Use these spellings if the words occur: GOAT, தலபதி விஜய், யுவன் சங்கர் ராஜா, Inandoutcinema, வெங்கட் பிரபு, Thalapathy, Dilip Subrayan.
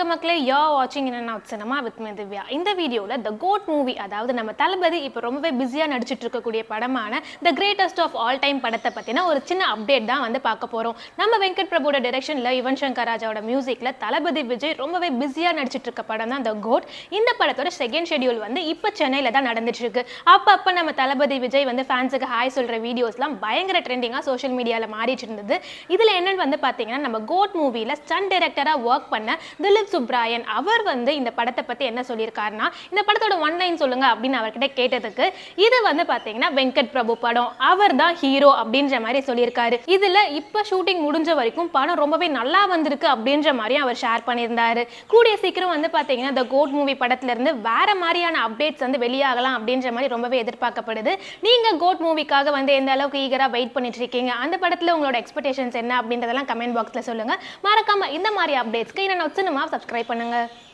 Welcome மக்களே, you are watching Inandoutcinema with me Divya. In this video, the GOAT movie, அதாவது நம்ம தலபதி இப்போ ரொம்பவே பிஸியா நடிச்சிட்டு இருக்க கூடிய படமான the greatest of all time படத்தை பத்தின ஒரு சின்ன அப்டேட் தான் வந்து பார்க்க போறோம். நம்ம வெங்கட் பிரபுவோட டைரக்ஷன்ல யுவன் சங்கர் ராஜாவோட மியூசிக்ல தலபதி விஜய் ரொம்பவே பிஸியா நடிச்சிட்டு இருக்க படம் தான் the GOAT. இந்த படத்தோட செகண்ட் ஷெட்யூல் வந்து இப்போ சென்னையில தான் நடந்துட்டு இருக்கு. அப்பப்ப நம்ம தலபதி விஜய் வந்து ஃபேன்ஸ்க்கு ஹாய் சொல்ற வீடியோஸ்லாம் பயங்கர ட்ரெண்டிங்கா சோஷியல் மீடியால மாறிட்டு இருந்தது. இதுல என்னன்னு வந்து பாத்தீங்கன்னா நம்ம GOAT மூவில ஸ்டன் டைரக்டரா வர்க் பண்ண Dilip Subrayan அவர் வந்து இந்த படத்தை பத்தி என்ன சொல்லிருக்காருன்னா இந்த படத்தோட one line சொல்லுங்க அப்படின அவர்கிட்ட கேட்டதுக்கு இது வந்து பாத்தீங்கன்னா வெங்கட் பிரபு படம் அவர்தான் ஹீரோ அப்படின்ற மாதிரி சொல்லிருக்காரு. இதுல இப்ப ஷூட்டிங் முடிஞ்ச வரைக்கும் படம் ரொம்பவே நல்லா வந்திருக்கு அப்படின்ற மாதிரி அவர் ஷேர் பண்ணியிருந்தாரு. கூடிய சீக்கிரம் வந்து பாத்தீங்கன்னா the GOAT மூவி படத்துல இருந்து வேற மாதிரியான அப்டேட்ஸ் வந்து வெளியாகலாம் அப்படின்ற மாதிரி ரொம்பவே எதிர்பார்க்கப்படுது. நீங்க GOAT மூவிக்காக வந்து எந்த அளவுக்கு ஈகரா வெயிட் பண்ணிட்டு இருக்கீங்க? அந்த படத்துல உங்களோட எக்ஸ்பெக்டேஷன்ஸ் என்ன அப்படின்றதெல்லாம் கமெண்ட் பாக்ஸ்ல சொல்லுங்க. மறக்காம இந்த மாதிரி அப்டேட்ஸ்க்கு Inandoutcinema subscribe பண்ணுங்க.